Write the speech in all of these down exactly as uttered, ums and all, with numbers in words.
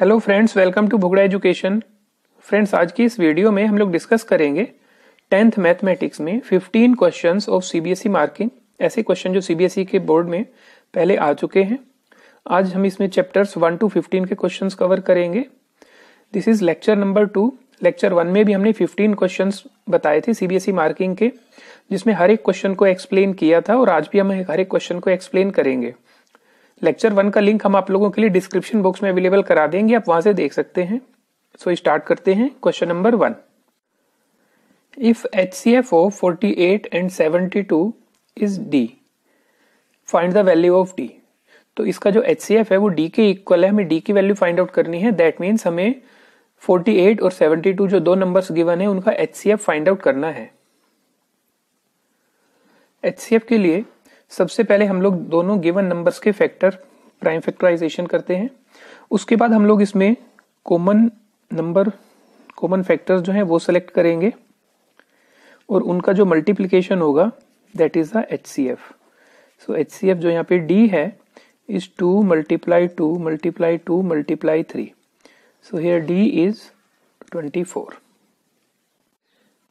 Hello friends, welcome to भुगड़ा education. Friends, आज की इस वीडियो में हम लोग डिस्कस करेंगे टेंथ मैथमेटिक्स में fifteen questions of CBSE marking. ऐसे क्वेश्चन जो सीबीएसई के बोर्ड में पहले आ चुके हैं। आज हम इसमें चैप्टर्स वन टू फिफ्टीन के क्वेश्चंस कवर करेंगे। This is lecture number two. Lecture one में भी हमने फिफ्टीन क्वेश्चंस बताए थे सीबीएसई मार्किंग के, जिसमें हर एक क्वेश्चन को एक्सप्लेन किया था और आज भी हम हर एक क्वेश्चन को एक्सप्लेन करेंगे। लेक्चर वन का लिंक हम आप लोगों के लिए डिस्क्रिप्शन बॉक्स में अवेलेबल करा देंगे, आप वहां से देख सकते हैं। सो स्टार्ट करते हैं question number one. If HCF of forty eight and seventy two is D, find the value of D. तो इसका जो एचसीएफ है वो डी के इक्वल है, हमें डी की वैल्यू फाइंड आउट करनी है। दैट मीन्स हमें फोर्टी एट और सेवेंटी टू जो दो नंबर्स गिवन है उनका एचसीएफ फाइंड आउट करना है। एचसीएफ के लिए सबसे पहले हम लोग दोनों गिवन नंबर्स के फैक्टर प्राइम फैक्टराइजेशन करते हैं। उसके बाद हम लोग इसमें कॉमन नंबर कॉमन फैक्टर्स जो हैं वो सेलेक्ट करेंगे और उनका जो मल्टीप्लिकेशन होगा that is the HCF. So HCF जो यहाँ पे डी है is two multiply two multiply two multiply three. So here D is twenty four.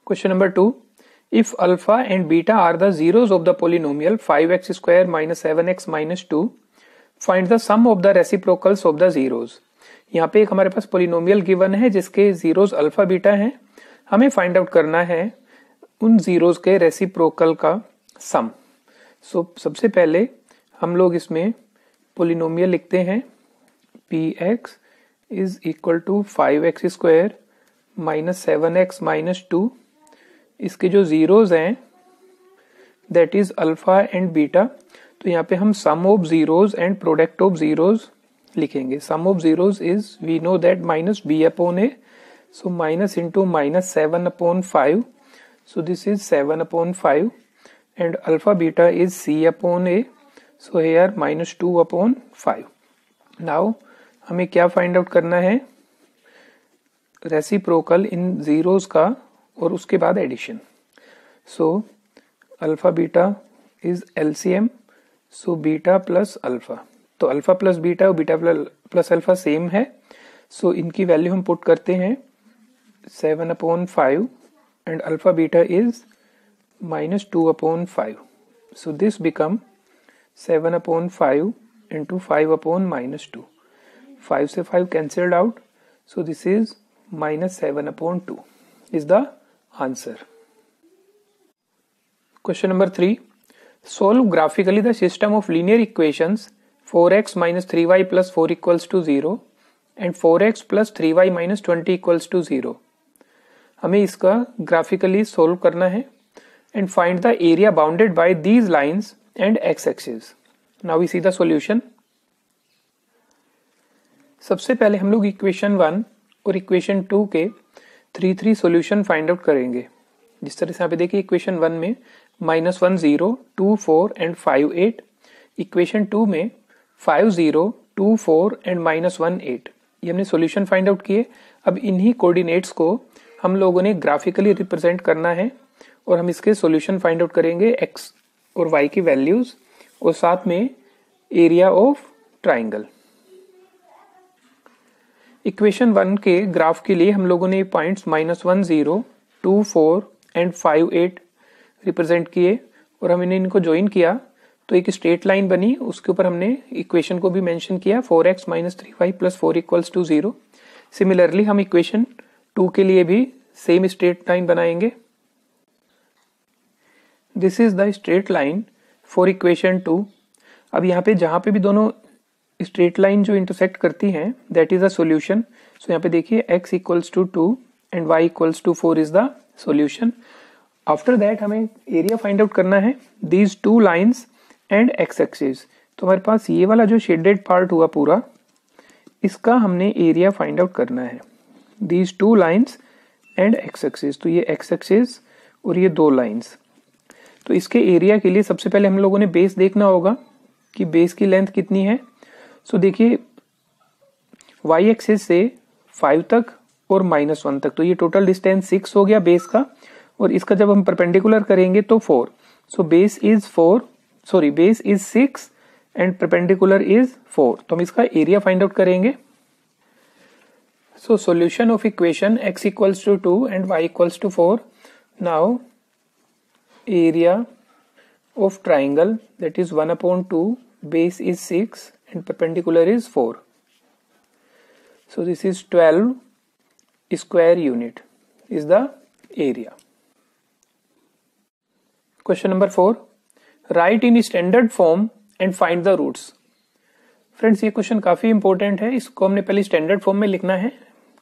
Question number two. If alpha and beta are the zeros of the polynomial five x square minus seven x minus two, find the sum of the reciprocals of the zeros. यहाँ पे एक हमारे पास polynomial given है जिसके zeros alpha beta हैं। हमें find out करना है उन zeros के reciprocal का sum. So सबसे पहले हम लोग इसमें polynomial लिखते हैं px is equal to five x square minus seven x minus two. इसके जो जीरोस हैं that is alpha and beta. तो यहाँ पे हम sum of zeros and product of zeros लिखेंगे। Sum of zeros is we know that minus B upon A, so minus into minus seven upon five, so this is seven upon five. And alpha beta is C upon A, so here minus two upon five. Now हमें क्या find out करना है? Reciprocal इन zeros का और उसके बाद addition. So alpha beta is LCM, so beta plus alpha. तो alpha plus beta और बीटा प्लस अल्फा सेम है, सो so, इनकी वैल्यू हम पुट करते हैं seven upon five and alpha beta is minus two upon five. So this become seven upon five into five upon minus two. Five से five cancelled out, so this is minus seven upon two is the answer. Question number three. Solve graphically the system of linear equations four x minus three y plus four equals to zero and four x plus three y minus twenty equals to zero. हमें इसका graphically solve करना है and find the area bounded by these lines and x axis. Now we see the solution. सबसे पहले हम लोग equation one और equation two के three three solution find out करेंगे। जिस तरह से यहाँ पे देखिए इक्वेशन वन में minus one zero two four and five eight, equation two में five zero two four and minus one eight. ये हमने सोल्यूशन फाइंड आउट किए। अब इन्हीं कोऑर्डिनेट्स को हम लोगों ने ग्राफिकली रिप्रेजेंट करना है और हम इसके सोल्यूशन फाइंड आउट करेंगे, एक्स और वाई की वैल्यूज और साथ में area of triangle. Equation one के ग्राफ के लिए हम लोगों ने points minus one zero two four and five eight represent किए और हमने इनको ज्वाइन किया तो एक स्ट्रेट लाइन बनी। उसके ऊपर हमने इक्वेशन को भी मेंशन किया four x minus three y plus four equals to zero. Similarly हम इक्वेशन टू के लिए भी सेम स्ट्रेट लाइन बनाएंगे। This is the straight line for equation two. अब यहाँ पे जहाँ पे भी दोनों स्ट्रेट लाइन जो इंटरसेक्ट करती हैं that is a solution. So यहाँ पे देखिए x equals to two and y equals to four is the solution. After that हमें एरिया फाइंड आउट करना है these two lines and x axis. तो हमारे पास ये वाला जो शेडेड पार्ट हुआ पूरा, इसका हमने एरिया फाइंड आउट करना है these two lines and x axis. तो ये x एक्सिस और ये दो लाइंस। तो इसके एरिया के लिए सबसे पहले हम लोगों ने बेस देखना होगा कि बेस की लेंथ कितनी है। सो so, देखिए y एक्सिस से फाइव तक और माइनस वन तक, तो ये टोटल डिस्टेंस सिक्स हो गया बेस का और इसका जब हम परपेंडिकुलर करेंगे तो four. So base is four sorry base is six and perpendicular is four. तो हम इसका एरिया फाइंड आउट करेंगे। So solution of equation x equals to two and y equals to four. Now area of triangle, that is one upon two, base is six and perpendicular is four. So this is twelve square unit is the area. Question number four, write in standard form and find the roots. Friends ये question काफी important है, इसको हमने पहले standard form में लिखना है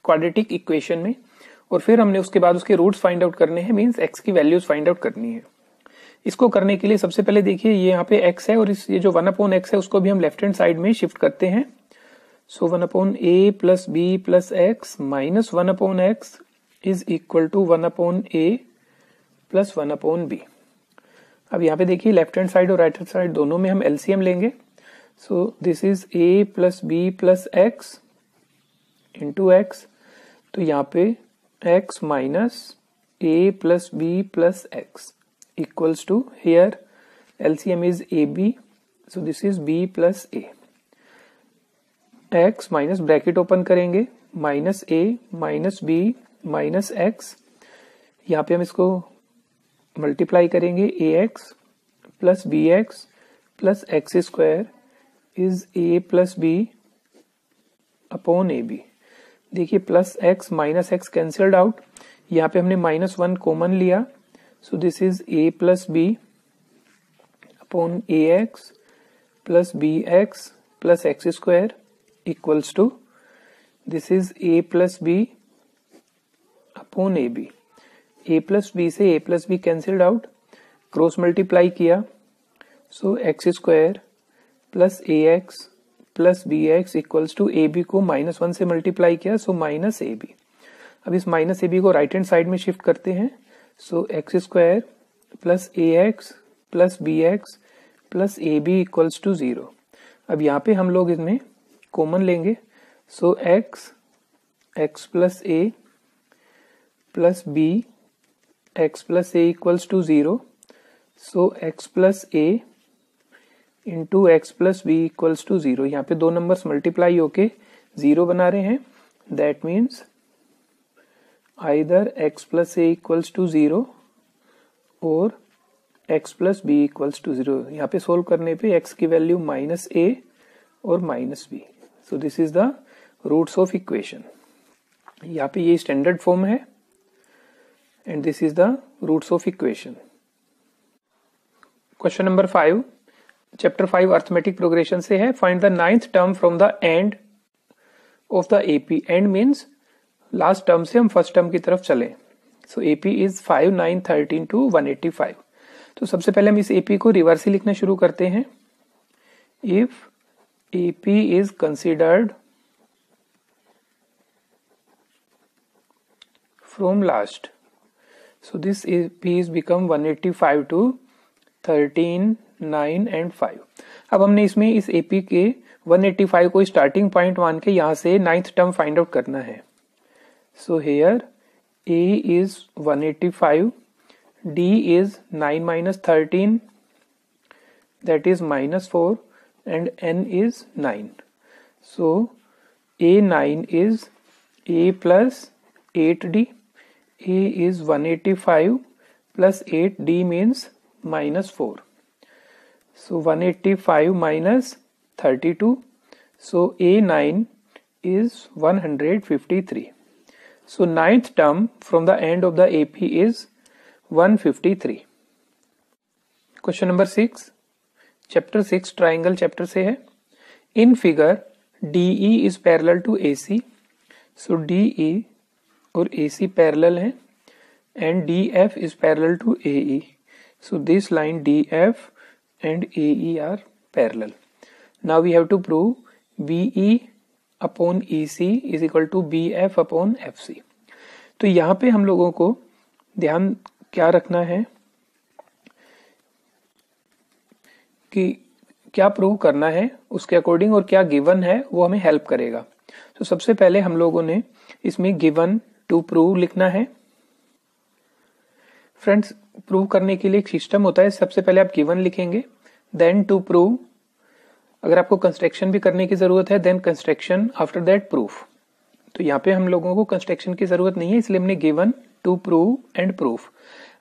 quadratic equation में, और फिर हमने उसके बाद उसके रूट्स फाइंड आउट करने हैं, मींस एक्स की वैल्यूज फाइंड आउट करनी है। इसको करने के लिए सबसे पहले देखिए ये यहाँ पे एक्स है और इस ये जो वन अपॉन एक्स है उसको भी हम लेफ्ट हैंड साइड में शिफ्ट करते हैं। So one upon A plus B plus x minus one upon x is equal to one upon A plus one upon B. अब यहाँ पे देखिए लेफ्ट हैंड साइड और राइट हैंड साइड दोनों में हम एलसीएम लेंगे। So this is a plus b plus x into x, तो यहाँ पे x minus a plus b plus x equals to here L C M is a b, so this is b plus a, x minus bracket open करेंगे minus a minus b minus x, यहाँ पे हम इसको multiply करेंगे ax plus bx plus x square is a plus b upon A B. देखिए plus x minus x cancelled out, यहाँ पे हमने माइनस वन कॉमन लिया, so this is a plus B upon A x plus B x plus x square equals to this is a plus B upon A B. A plus B से a plus B cancelled out, cross multiply किया, so x square plus A x plus B x equals to A B को minus one से multiply किया, so minus A B. अब इस minus A B को right hand side में shift करते हैं, so x square plus A x plus B x plus A B equals to zero. अब यहाँ पे हम लोग इसमें कॉमन लेंगे, so x x plus A plus B x plus A equals to zero, so x plus A into x plus B equals to zero. यहाँ पे दो नंबर्स मल्टीप्लाई होके जीरो बना रहे हैं, that means either x plus A equals to zero और x plus B equals to zero. यहाँ पे सोल्व करने पे एक्स की वैल्यू माइनस ए और minus B. So this is the roots of equation. यहाँ पे ये स्टैंडर्ड फॉर्म है and this is the roots of equation. Question number five, chapter five arithmetic progression से है। Find the ninth term from the end of the AP. End means last term से हम first term की तरफ चले। So AP is five nine thirteen two one eighty five. तो सबसे पहले हम इस एपी को रिवर्स ही लिखना शुरू करते हैं। If AP is considered from last, so this AP is become one eighty five two thirteen nine and five. अब हमने इसमें इस एपी के वन एटी फाइव को स्टार्टिंग पॉइंट मान के यहाँ से नाइन्थ टर्म फाइंड आउट करना है। So here A is one eighty five, D is nine minus thirteen that is minus four and N is nine. So A nine is A plus eight D, A is one eighty five plus eight D means minus four. So one eighty five minus thirty two, so A nine is one hundred fifty-three. So ninth term from the end of the A P is one hundred fifty-three. Question number six, chapter six triangle chapter से है। In figure D E is parallel to A C, so D E और A C parallel है and D F is parallel to A E, so this line D F and A E are parallel. Now we have to prove B E upon E C is equal to B F upon F C. तो यहाँ पे हम लोगों को ध्यान क्या रखना है कि क्या प्रूव करना है उसके अकॉर्डिंग, और क्या गिवन है वो हमें हेल्प करेगा। तो सबसे पहले हम लोगों ने इसमें गिवन टू प्रूव लिखना है। फ्रेंड्स प्रूव करने के लिए एक सिस्टम होता है, सबसे पहले आप गिवन लिखेंगे, देन टू प्रूव, अगर आपको कंस्ट्रक्शन भी करने की जरूरत है then construction, after that proof. तो यहाँ पे हम लोगों को कंस्ट्रक्शन की जरूरत नहीं है, इसलिए हमने given to prove and proof.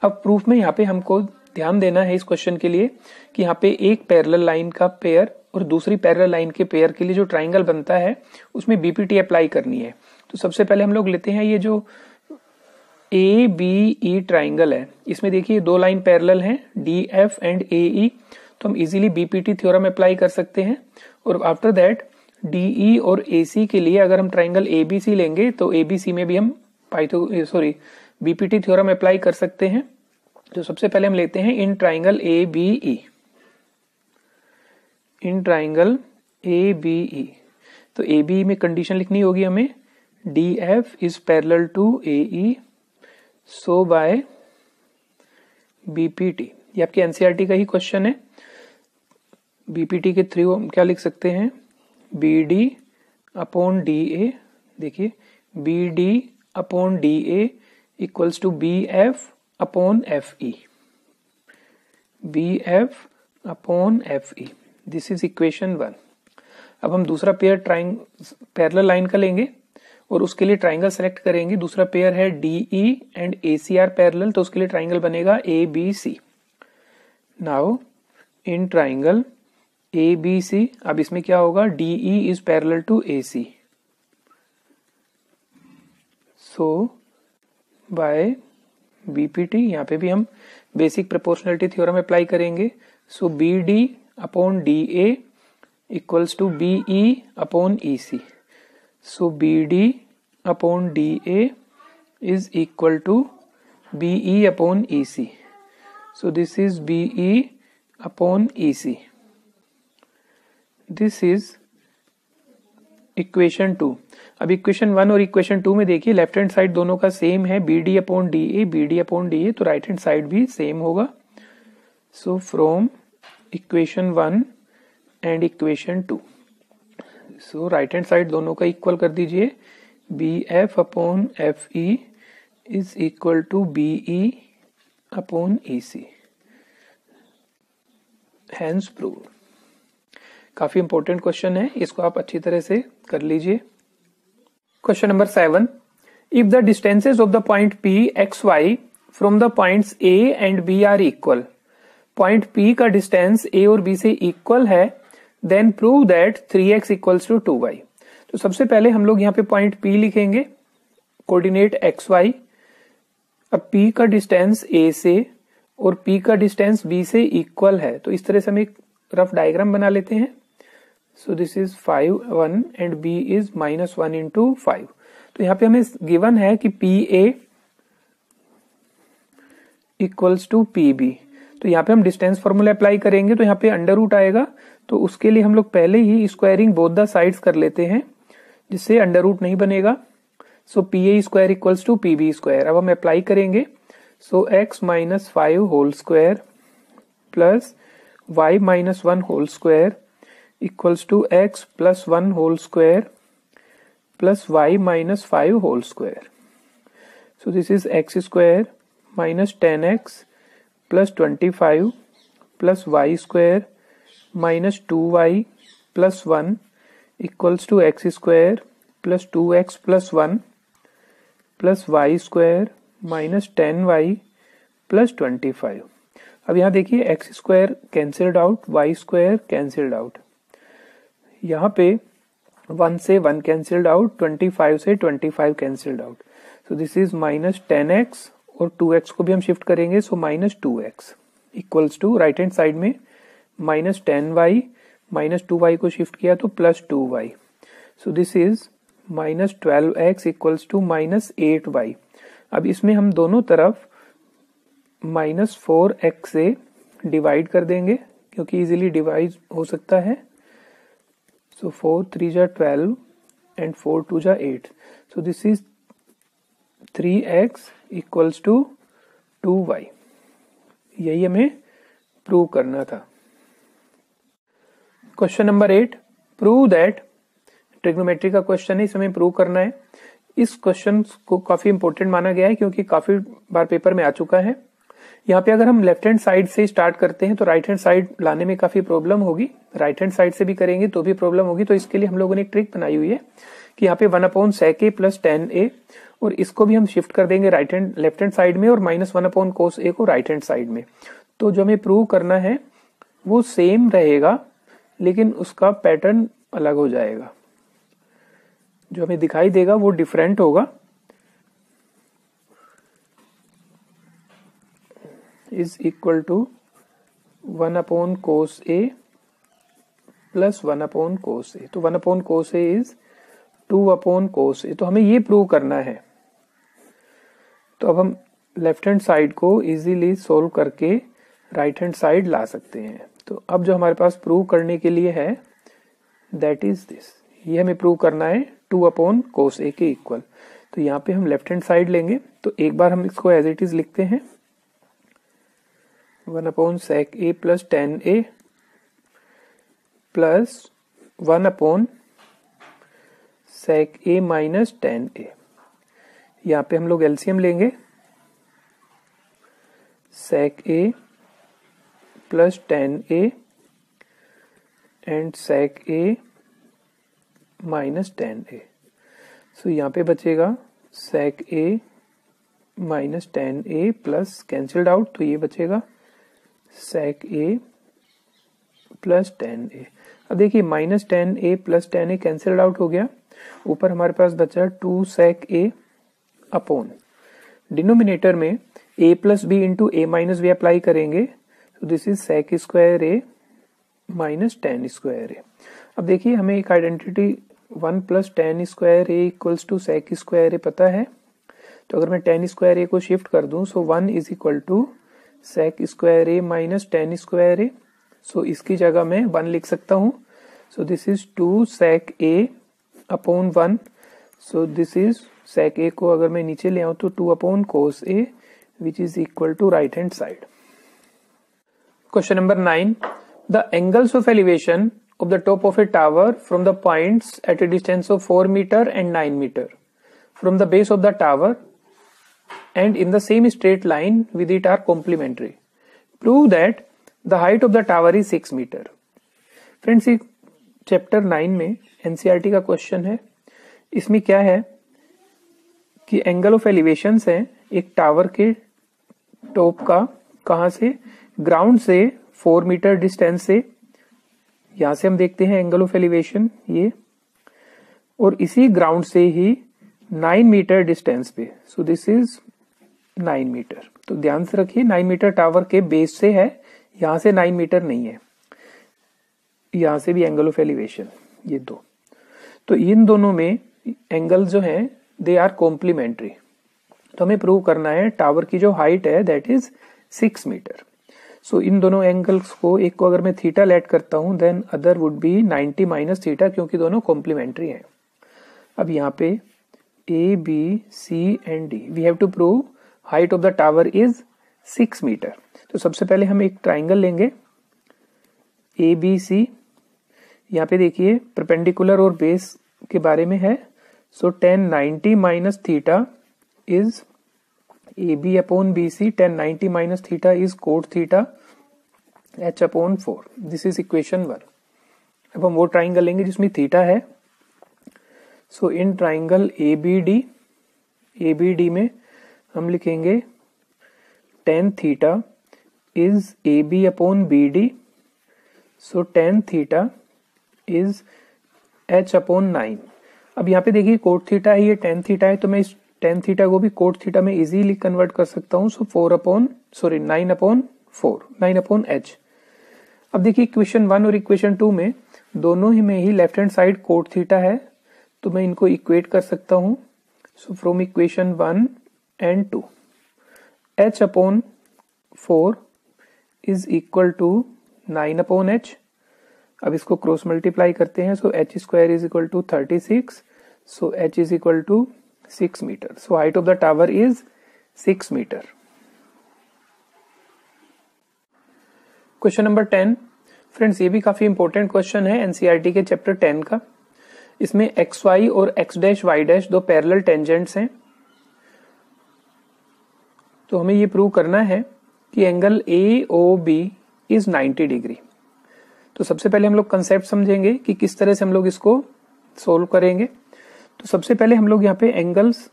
अब प्रूफ में यहाँ पे हमको ध्यान देना है इस क्वेश्चन के लिए कि यहाँ पे एक पैरेलल लाइन का पेयर और दूसरी पैरेलल लाइन के पेयर के लिए जो ट्राइंगल बनता है उसमें बीपीटी अप्लाई करनी है। तो सबसे पहले हम लोग लेते हैं ये जो ए बी ई ट्राइंगल है, इसमें देखिए दो लाइन पैरेलल हैं D F and A E, तो हम इजीली बीपीटी थ्योरम अप्लाई कर सकते हैं। और आफ्टर दैट डी ई और ए सी के लिए अगर हम ट्राइंगल ए बी सी लेंगे तो ए बी सी में भी हम पाइथो सॉरी बीपीटी थ्योरम अप्लाई कर सकते हैं। तो सबसे पहले हम लेते हैं in triangle A B E, in triangle A B E, तो ए बी में कंडीशन लिखनी होगी हमें D F is parallel to A E so by BPT. ये आपके एनसीईआरटी का ही क्वेश्चन है। बीपीटी के थ्रू हम क्या लिख सकते हैं, B D upon D A, देखिए B D upon D A equals to B F upon F E, B F upon F E, this is equation one. अब हम दूसरा पेयर ट्राइंग पैरेलल लाइन का लेंगे और उसके लिए ट्राइंगल सेलेक्ट करेंगे। दूसरा पेयर है D E and A C are parallel, तो उसके लिए ट्राइंगल बनेगा A B C. Now in triangle A B C, अब इसमें क्या होगा, D E is parallel to A C so by BPT, यहाँ पे भी हम बेसिक प्रोपोर्शनलिटी थ्योरम अप्लाई करेंगे। So B D upon D A equals to B E upon E C, so B D upon D A is equal to B E upon E C, so this is B E upon E C, this is equation two. अब equation one और equation two में देखिए left hand side दोनों का same है, B D upon D A, B D upon D A, तो right hand side भी same होगा। So from equation one and equation two, so right hand side दोनों का इक्वल कर दीजिए, B F upon F E is equal to B E upon E C, hence prove. काफी important question है, इसको आप अच्छी तरह से कर लीजिए। Question number seven, if the distances of the point P x Y from the points A and B are equal, point P का डिस्टेंस ए और बी से इक्वल है, then prove that three X equals to two Y. तो सबसे पहले हम लोग यहाँ पे पॉइंट पी लिखेंगे, कोऑर्डिनेट एक्स वाई। अब पी का डिस्टेंस ए से और पी का डिस्टेंस बी से इक्वल है, तो इस तरह से हम एक रफ डायग्राम बना लेते हैं। So this is five one and B is minus one into five. तो यहाँ पे हमें गिवन है कि P A equals to P B, तो यहाँ पे हम डिस्टेंस फॉर्मूला अप्लाई करेंगे, तो यहाँ पे अंडर रूट आएगा, तो उसके लिए हम लोग पहले ही स्क्वायरिंग बोथ द साइड्स कर लेते हैं जिससे अंडर रूट नहीं बनेगा। So P A square equals to P B square, अब हम अप्लाई करेंगे। So X minus five whole square plus Y minus one whole square equals to X plus one whole square plus Y minus five whole square. So this is x square minus ten X plus twenty five plus Y square minus two Y plus one equals to x square plus two X plus one plus Y square minus ten Y plus twenty five. अब यहाँ देखिए x square cancelled out, Y square cancelled out, यहाँ पे one से one cancelled out, twenty five से twenty five cancelled out. So this is minus ten X और two X को भी हम शिफ्ट करेंगे, so minus two X equals to right hand side में minus ten Y, minus two Y को shift किया तो plus two Y. So this is minus twelve X equals to minus eight Y. अब इसमें हम दोनों तरफ माइनस फोर एक्स से डिवाइड कर देंगे क्योंकि इजीली डिवाइड हो सकता है। सो फोर थ्री जा ट्वेल्व एंड फोर टू जा eight, so this is three X equals to two Y, यही हमें प्रूव करना था। Question number eight, prove that, trigonometry का क्वेश्चन है, इसे हमें प्रूव करना है। इस क्वेश्चन को काफी इंपॉर्टेंट माना गया है क्योंकि काफी बार पेपर में आ चुका है। यहाँ पे अगर हम लेफ्ट हैंड साइड से स्टार्ट करते हैं तो राइट हैंड साइड लाने में काफी प्रॉब्लम होगी, राइट हैंड साइड से भी करेंगे तो भी प्रॉब्लम होगी, तो इसके लिए हम लोगों ने एक ट्रिक बनाई हुई है कि यहाँ पे one upon sec a plus tan A, और इसको भी हम शिफ्ट कर देंगे right hand left hand side में, और minus one upon cos A को राइट हैंड साइड में। तो जो हमें प्रूव करना है वो सेम रहेगा, लेकिन उसका पैटर्न अलग हो जाएगा, जो हमें दिखाई देगा वो डिफरेंट होगा। Is equal to one upon cos A plus one upon cos A, तो one upon cos A is two upon cos A. तो हमें ये प्रूव करना है। तो अब हम लेफ्ट हैंड साइड को इजीली सोल्व करके राइट हैंड साइड ला सकते हैं। तो अब जो हमारे पास प्रूव करने के लिए है दैट इज दिस, ये हमें प्रूव करना है टू अपॉन कोस ए के इक्वल। तो यहाँ पे हम लेफ्ट हैंड साइड लेंगे, तो एक बार हम इसको एज इट इज लिखते हैं, one upon sec A plus tan A plus one upon sec A minus tan A. यहाँ पे हम लोग एलसीएम लेंगे, sec A plus tan A and sec A minus tan A. So यहाँ पे बचेगा sec A minus tan A plus cancelled out, तो ये बचेगा sec A plus tan A. अब देखिए minus tan A plus tan A cancelled out हो गया, ऊपर हमारे पास बचा two sec A upon, denominator में A plus B into A minus B apply करेंगे, तो this is sec square A minus tan square A. अब देखिए हमें एक identity one plus tan square A equals to sec square A पता है, तो अगर मैं टेन स्क्वायर ए को शिफ्ट कर दूं, so one is equal to sec square A minus tan square A. So इसकी जगह मैं वन लिख सकता हूं, so this is two sec A upon one. So this is sec A को अगर मैं नीचे ले आऊं तो two upon cos A which is equal to right hand side. Question number nine, the angles of elevation of the top of a tower from the points at a distance of four metre and nine metre from the base of the tower and in the same straight line with it are complementary. Prove that the height of the tower is six meter. Friends, ये chapter nine में N C E R T का question है। इसमें क्या है कि angle of elevations है एक tower के top का, कहाँ से, ground से फोर meter distance से, यहाँ से हम देखते हैं angle of elevation ये, और इसी ground से ही नाइन meter distance पे, so this is nine metre. तो ध्यान से रखिए नाइन मीटर टावर के बेस से है, यहां से नाइन मीटर नहीं है, यहां से भी एंगल ऑफ एलिवेशन ये दो। तो इन दोनों में एंगल जो है दे आर कॉम्प्लीमेंट्री। तो हमें प्रूव करना है टावर की जो हाइट है that is six metre. So इन दोनों एंगल्स को, एक को अगर मैं थीटा लेट करता हूं then other would be ninety minus theta, क्योंकि दोनों कॉम्प्लीमेंट्री है। अब यहाँ पे A B C and D, we have to prove height of the tower is six metre. तो सबसे पहले हम एक ट्राइंगल लेंगे ए बी सी, यहाँ पे देखिए परपेंडिकुलर और बेस के बारे में है, so tan ninety minus theta is A B upon B C, tan ninety minus theta is cot theta H upon four, this is equation one. अब हम वो ट्राइंगल लेंगे जिसमें थीटा है, so in triangle A B D, A B D में हम लिखेंगे tan theta is A B upon B D, so tan theta is H upon nine. अब यहाँ पे देखिए कोट थीटा है, ये टेन थीटा है, तो मैं इस टेन थीटा को भी कोट थीटा में इजीली कन्वर्ट कर सकता हूँ, so four upon sorry nine upon four nine upon H. अब देखिए इक्वेशन वन और इक्वेशन टू में दोनों ही में ही left hand side cot theta है, तो मैं इनको इक्वेट कर सकता हूँ, so from equation one and two H upon four is equal to nine upon H. अब इसको क्रॉस मल्टीप्लाई करते हैं, so H square is equal to thirty six, so H is equal to six metre. So height of the tower is six metre. Question number ten, friends ये भी काफी important question है NCERT के chapter ten का। इसमें X Y और X dash Y dash दो parallel tangents हैं, तो हमें ये प्रूव करना है कि angle A O B is ninety degree. तो सबसे पहले हम लोग कंसेप्ट समझेंगे कि किस तरह से हम लोग इसको सोल्व करेंगे। तो सबसे पहले हम लोग यहाँ पे एंगल्स,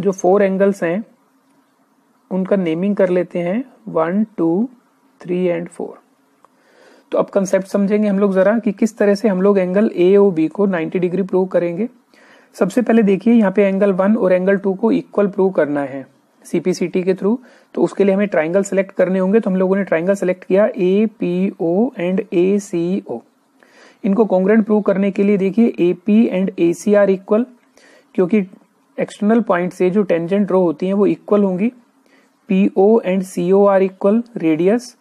जो फोर एंगल्स हैं उनका नेमिंग कर लेते हैं, one two three and four. तो अब कंसेप्ट समझेंगे हम लोग जरा कि किस तरह से हम लोग एंगल ए और बी को नाइन्टी डिग्री प्रूव करेंगे। सबसे पहले देखिए यहाँ पे एंगल वन और एंगल टू को इक्वल प्रूव करना है सीपीसीटी के थ्रू, तो उसके लिए हमें ट्राइंगल सेलेक्ट करने होंगे। तो हम लोगों ने ट्राइंगल सेलेक्ट किया A P O and A सी ओ। इनको कॉन्ग्रेंट प्रूव करने के लिए देखिए A P and A C are equal, क्योंकि एक्सटर्नल पॉइंट से जो टेंजेंट रो होती हैं वो इक्वल होंगी। P O and C O are equal, radius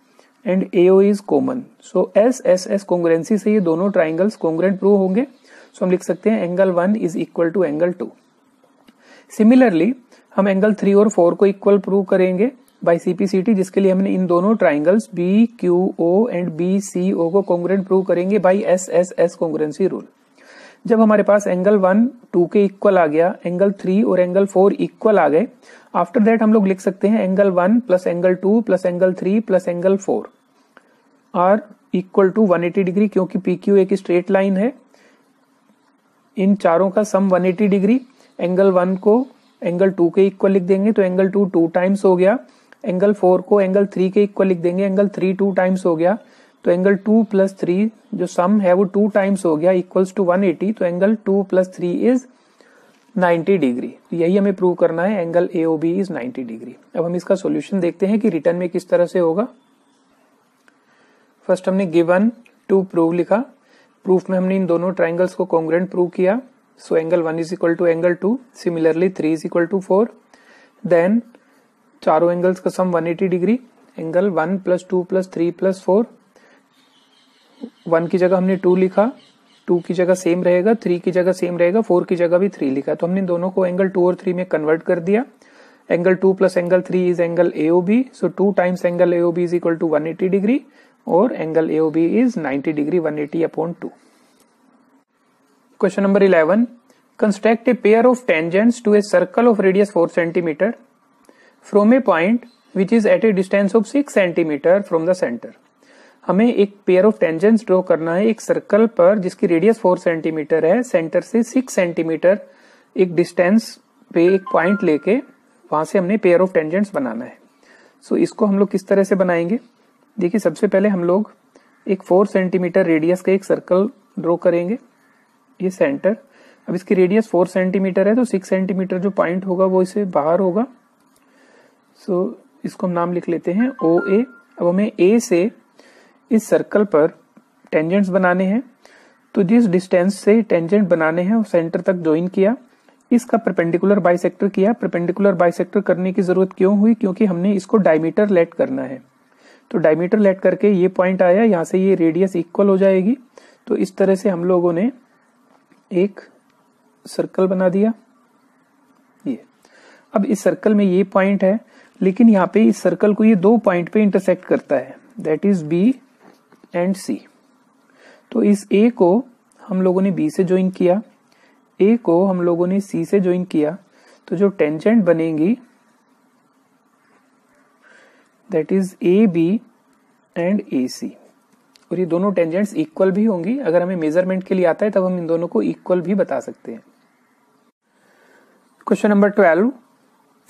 and A O is common. So S S S congruency से ये दोनों ट्राइंगल्स कॉन्ग्रेंट प्रूव होंगे। सो so, हम लिख सकते हैं angle one is equal to angle two. Similarly हम एंगल थ्री और फोर को इक्वल प्रूव करेंगे बाय सीपीसीटी, जिसके लिए हमने इन दोनों triangles B Q O and B C O को कॉन्ग्रेंट प्रूव करेंगे by S S S congruency rule. जब हमारे पास एंगल वन टू के इक्वल आ गया, एंगल थ्री और एंगल फोर इक्वल आ गए, आफ्टर दैट हम लोग लिख सकते हैं angle one plus angle two plus angle three plus angle four are equal to one eighty degree, क्योंकि पी क्यू एक स्ट्रेट लाइन है। इन चारों का sum one eighty degree. Angle one को एंगल टू के इक्वल लिख देंगे तो एंगल टू टू टाइम्स हो गया। एंगल फोर को एंगल थ्री के इक्वल लिख देंगे, एंगल थ्री टू टाइम्स हो गया। तो एंगल टू प्लस थ्री जो सम है वो टू टाइम्स हो गया, इक्वल्स टू वन एटी। तो angle two plus three is ninety degree. यही हमें प्रूव करना है, angle A O B is ninety degree. अब हम इसका सॉल्यूशन देखते हैं कि रिटर्न में किस तरह से होगा। फर्स्ट हमने गिवन टू प्रूव लिखा। प्रूफ में हमने इन दोनों ट्राइंगल्स को कॉन्ग्रेंट प्रूव किया। So angle one is equal to angle two, similarly three is equal to four, then चारों एंगल्स का sum one eighty degree. Angle one plus two plus three plus four, one की जगह हमने to लिखा, to की जगह same रहेगा, three की जगह सेम रहेगा, फोर की जगह भी थ्री लिखा। तो हमने दोनों को एंगल टू और थ्री में कन्वर्ट कर दिया। Angle two plus angle three is angle A O B. So two times angle A O B is equal to one eighty degree और angle A O B is ninety degree, one eighty upon two. Question number eleven, construct a pair of tangents to a circle of radius four centimeter from a point which is at a distance of six centimeter from the centre. हमें एक pair of tangents draw करना है एक circle पर जिसकी radius four centimeter है, center से six centimeter एक डिस्टेंस पे एक पॉइंट लेके वहां से हमने पेयर ऑफ टेंजेंट्स बनाना है। सो so, इसको हम लोग किस तरह से बनाएंगे देखिए। सबसे पहले हम लोग एक फोर सेंटीमीटर रेडियस का एक सर्कल ड्रॉ करेंगे, ये सेंटर। अब इसकी रेडियस फोर सेंटीमीटर है तो सिक्स सेंटीमीटर जो पॉइंट होगा वो इससे बाहर होगा। सो so, इसको हम नाम लिख लेते हैं ओ ए। अब हमें ए से इस सर्कल पर टेंजेंट्स बनाने हैं, तो जिस डिस्टेंस से टेंजेंट बनाने हैं वो सेंटर तक ज्वाइन किया, इसका परपेंडिकुलर बाइसेक्टर किया। परपेंडिकुलर बाइसेक्टर करने की जरूरत क्यों हुई, क्योंकि हमने इसको डायमीटर लेट करना है। तो डायमीटर लेट करके ये पॉइंट आया, यहाँ से ये रेडियस इक्वल हो जाएगी। तो इस तरह से हम लोगों ने एक सर्कल बना दिया ये। अब इस सर्कल में ये पॉइंट है, लेकिन यहाँ पे इस सर्कल को ये दो पॉइंट पे इंटरसेक्ट करता है, that is B and C. तो इस ए को हम लोगों ने बी से ज्वाइन किया, ए को हम लोगों ने सी से ज्वाइन किया। तो जो टेंजेंट बनेगी that is A B and A C, और ये दोनों टेंजेंट्स इक्वल भी होंगी। अगर हमें मेजरमेंट के लिए आता है तब हम इन दोनों को इक्वल भी बता सकते हैं। Question number twelve,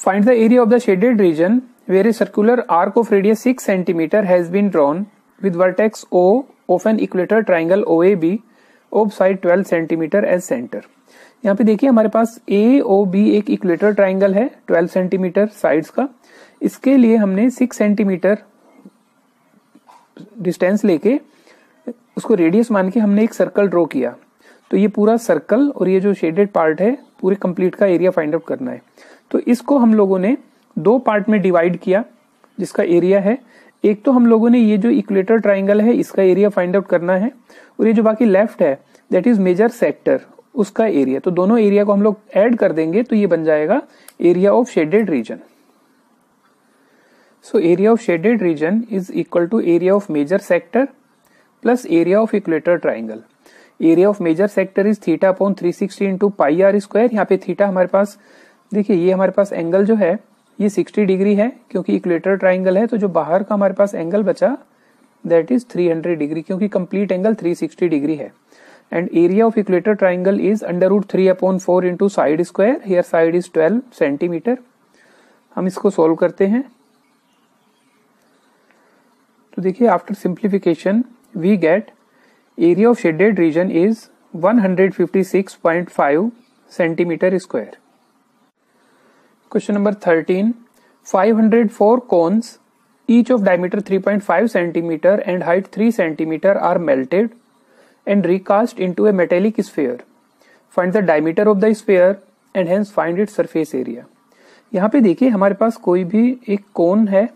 find the area of the shaded region where a circular arc of radius six centimeter has been drawn with vertex O of an equilateral triangle O A B of side twelve centimeter as center। यहाँ पे देखिए हमारे पास A O B एक equilateral triangle है twelve centimeter sides का। इसके लिए हमने सिक्स सेंटीमीटर distance लेके उसको radius मान के हमने एक circle draw किया। तो ये पूरा circle और ये जो shaded part है पूरे complete का area find out करना है। तो इसको हम लोगों ने दो part में divide किया जिसका area है। एक तो हम लोगों ने ये जो इक्वेटर ट्राइंगल है इसका एरिया फाइंड आउट करना है, और ये जो बाकी लेफ्ट है दैट इज मेजर सेक्टर उसका एरिया। तो दोनों एरिया को हम लोग ऐड कर देंगे तो ये बन जाएगा area of shaded region. So area of shaded region is equal to area of major sector plus area of equator triangle. Area of major sector is theta upon three sixty into pi r square. यहाँ पे theta हमारे पास देखिए, ये हमारे पास angle जो है ये सिक्सटी डिग्री है क्योंकि इक्वेटर ट्राइंगल है। तो जो बाहर का हमारे पास एंगल बचा that is three hundred degree, क्योंकि complete angle three sixty degree है। and area of equilateral triangle is under root three upon four into side square. Here side is twelve centimeter. हम इसको solve करते हैं तो देखिए after simplification we get area of shaded region is one hundred fifty-six point five centimeter square. Question number thirteen. five hundred four cones each of diameter three point five centimeter and height three centimeter are melted and recast into a metallic sphere. Find the diameter of the sphere and hence find its surface area. यहाँ पे देखिए हमारे पास कोई भी एक कोन है.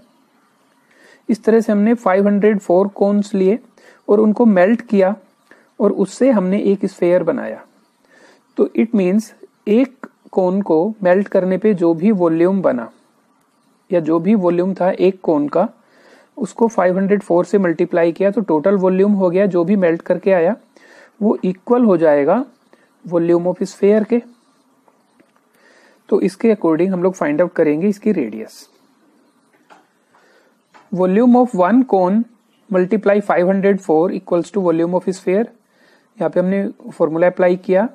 इस तरह से हमने five hundred four कोन्स लिए और उनको मेल्ट किया और उससे हमने एक स्फेयर बनाया. तो इट मीन्स एक कोन को मेल्ट करने पे जो भी वॉल्यूम बना या जो भी वॉल्यूम था एक कोन का उसको five hundred four से मल्टीप्लाई किया तो टोटल वॉल्यूम हो गया जो भी मेल्ट करके आया वो इक्वल हो जाएगा वॉल्यूम ऑफ स्फेयर के. तो इसके अकॉर्डिंग हम लोग फाइंड आउट करेंगे इसकी radius. Volume of one cone multiply five hundred four equals to volume of sphere. यहाँ पे हमने फॉर्मूला अप्लाई किया.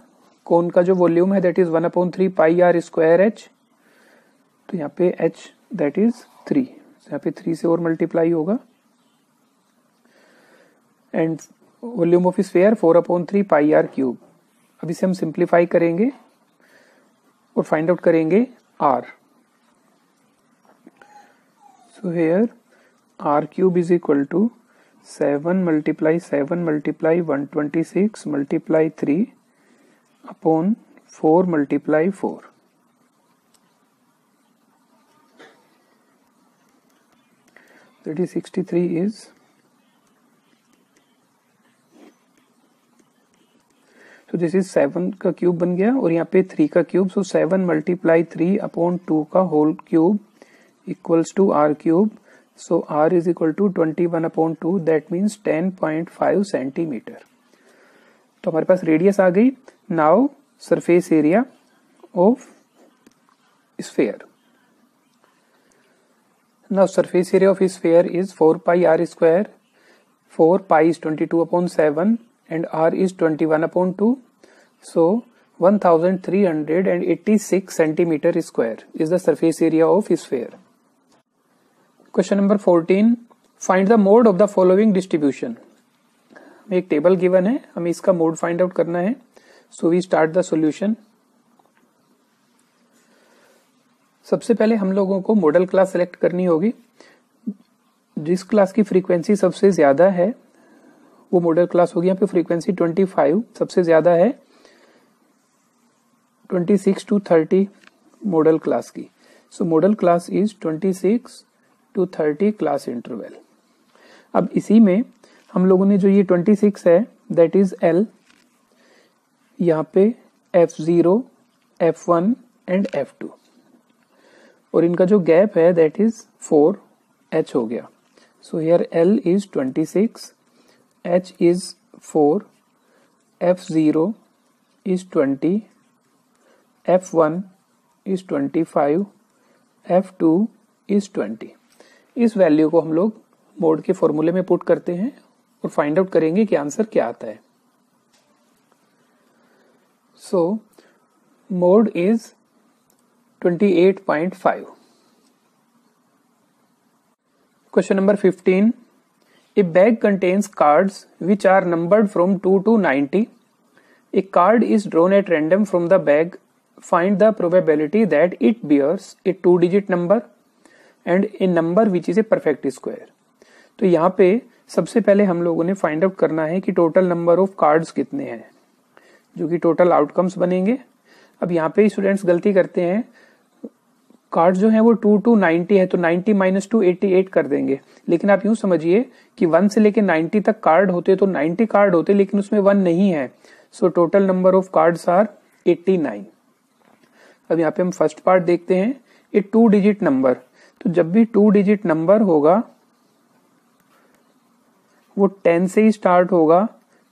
कोन का जो वॉल्यूम है that is one upon three pi r square h. तो यहाँ पे एच दैट इज थ्री. यहाँ पे थ्री से और मल्टीप्लाई होगा and volume of sphere four upon three pi r cube. अब इसे हम सिंप्लीफाई करेंगे और फाइंड आउट करेंगे r. So here r cube is equal to seven multiply seven multiply one twenty six multiply three upon four multiply four. That is sixty-three is so this is seven का cube बन गया और यहाँ पे three का cube. So seven multiply three upon two का whole cube equals to r cube. So r is equal to twenty one upon two that means ten point five centimeter. तो हमारे पास रेडियस आ गई. Now surface area of sphere. Now surface area of sphere is four pi r square. four pi is twenty-two upon seven and r is twenty-one upon two. So one thousand three hundred eighty-six centimeter square is the surface area of sphere. Question number fourteen. Find the mode of the following distribution. हमें एक table given है. हमें इसका mode find out करना है. So we start the solution. सबसे पहले हम लोगों को मॉडल क्लास सेलेक्ट करनी होगी. जिस क्लास की फ्रीक्वेंसी सबसे ज्यादा है वो मॉडल क्लास होगी. यहाँ पे फ्रीक्वेंसी ट्वेंटी फाइव सबसे ज्यादा है twenty six to thirty modal class की. So modal class is twenty six to thirty class interval. अब इसी में हम लोगों ने जो ये ट्वेंटी सिक्स है दैट इज एल. यहाँ पे f zero f one and f two और इनका जो गैप है दैट इज फोर एच हो गया. So here l is twenty six, h is four, f zero is twenty, f one is twenty five, f two is twenty. इस value को हम लोग मोड के फॉर्मूले में पुट करते हैं और फाइंड आउट करेंगे कि आंसर क्या आता है. So mode is twenty-eight point five. Question number fifteen. A bag contains cards which are numbered from two to ninety. A card is drawn at random from the bag. Find the probability that it bears a two-digit number and a number which is a perfect square. तो यहाँ पे सबसे पहले हम लोगों ने find out करना है कि टोटल नंबर ऑफ कार्ड्स कितने हैं जो कि टोटल आउटकम्स बनेंगे. अब यहाँ पे स्टूडेंट्स गलती करते हैं. कार्ड जो है वो टू टू नाइन्टी है तो ninety minus two eighty eight कर देंगे. लेकिन आप यूं समझिए कि वन से लेके नाइन्टी तक कार्ड होते तो नाइन्टी कार्ड होते लेकिन उसमें वन नहीं है. So total number of cards are eighty nine. अब यहाँ पे हम फर्स्ट पार्ट देखते हैं. ये टू डिजिट नंबर तो जब भी टू डिजिट नंबर होगा वो टेन से ही स्टार्ट होगा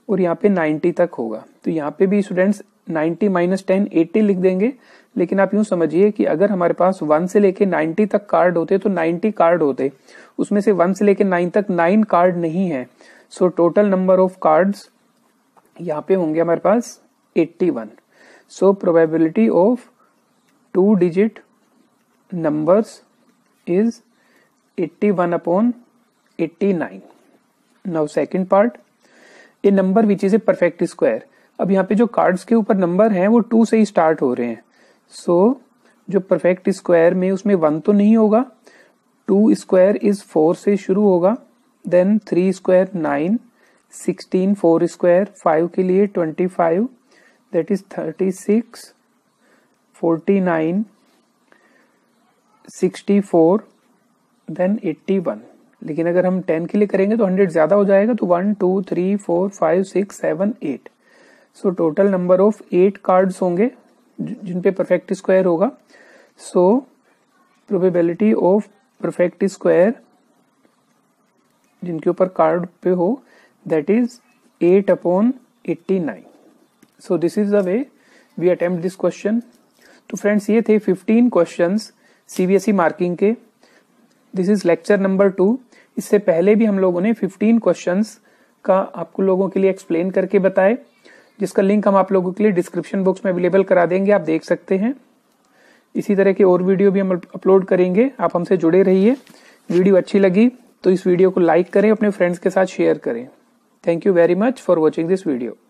और यहाँ पे नाइन्टी तक होगा. तो यहाँ पे भी students ninety minus ten eighty लिख देंगे. लेकिन आप यूं समझिए कि अगर हमारे पास वन से लेके नाइन्टी तक कार्ड होते तो नाइन्टी कार्ड होते. उसमें से वन से लेके नाइन तक नाइन कार्ड नहीं है. So total number of cards यहाँ पे होंगे हमारे पास इक्यासी. So probability of two digit numbers is इक्यासी upon eighty nine. Now second part, a number which is a perfect square. अब यहाँ पे जो कार्ड्स के ऊपर नंबर हैं वो टू से ही स्टार्ट हो रहे हैं. सो so, जो परफेक्ट स्क्वायर में उसमें वन तो नहीं होगा. टू स्क्वायर इज फोर से शुरू होगा, then three square nine, sixteen, four square five के लिए twenty five that is thirty six, forty nine, sixty four, then eighty one. लेकिन अगर हम टेन के लिए करेंगे तो हंड्रेड ज्यादा हो जाएगा, तो one two three four five six seven eight. So total number of eight cards होंगे जिन पे परफेक्ट स्क्वायर होगा. सो प्रोबेबिलिटी ऑफ परफेक्ट स्क्वायर जिनके ऊपर कार्ड पे हो that is eight upon eighty nine. So this is the way we attempt this question. तो friends ये थे फिफ्टीन क्वेश्चंस सीबीएसई मार्किंग के. This is lecture number two. इससे पहले भी हम लोगों ने फिफ्टीन क्वेश्चंस का आपको लोगों के लिए एक्सप्लेन करके बताए, जिसका लिंक हम आप लोगों के लिए डिस्क्रिप्शन बॉक्स में अवेलेबल करा देंगे, आप देख सकते हैं. इसी तरह के और वीडियो भी हम अपलोड करेंगे, आप हमसे जुड़े रहिए. वीडियो अच्छी लगी तो इस वीडियो को लाइक करें, अपने फ्रेंड्स के साथ शेयर करें. Thank you very much for watching this video.